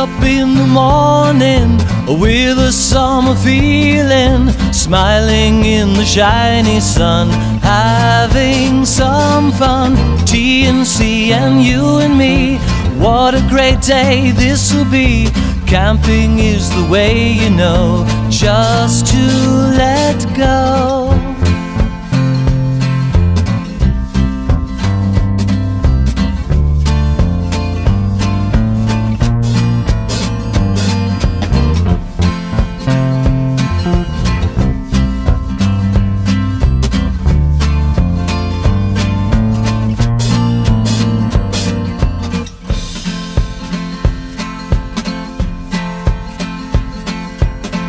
up in the morning with a summer feeling, smiling in the shiny sun, having some fun. T&C and you and me, what a great day this will be. Camping is the way, you know, just to let go.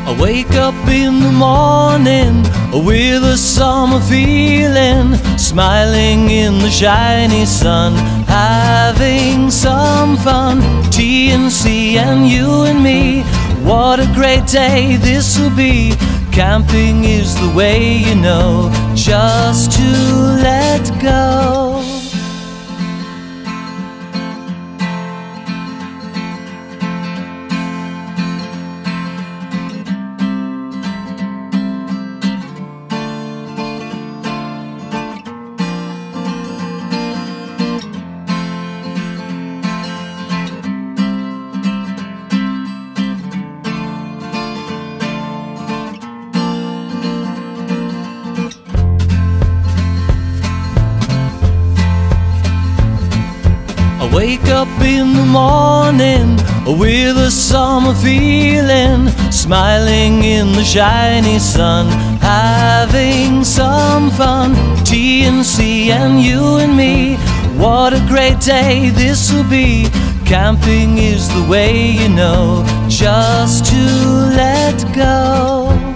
I wake up in the morning with a summer feeling, smiling in the shiny sun, having some fun. T&C and you and me, what a great day this will be. Camping is the way, you know, just to let go. Wake up in the morning with a summer feeling, smiling in the shiny sun, having some fun. T&C and you and me, what a great day this will be. Camping is the way, you know, just to let go.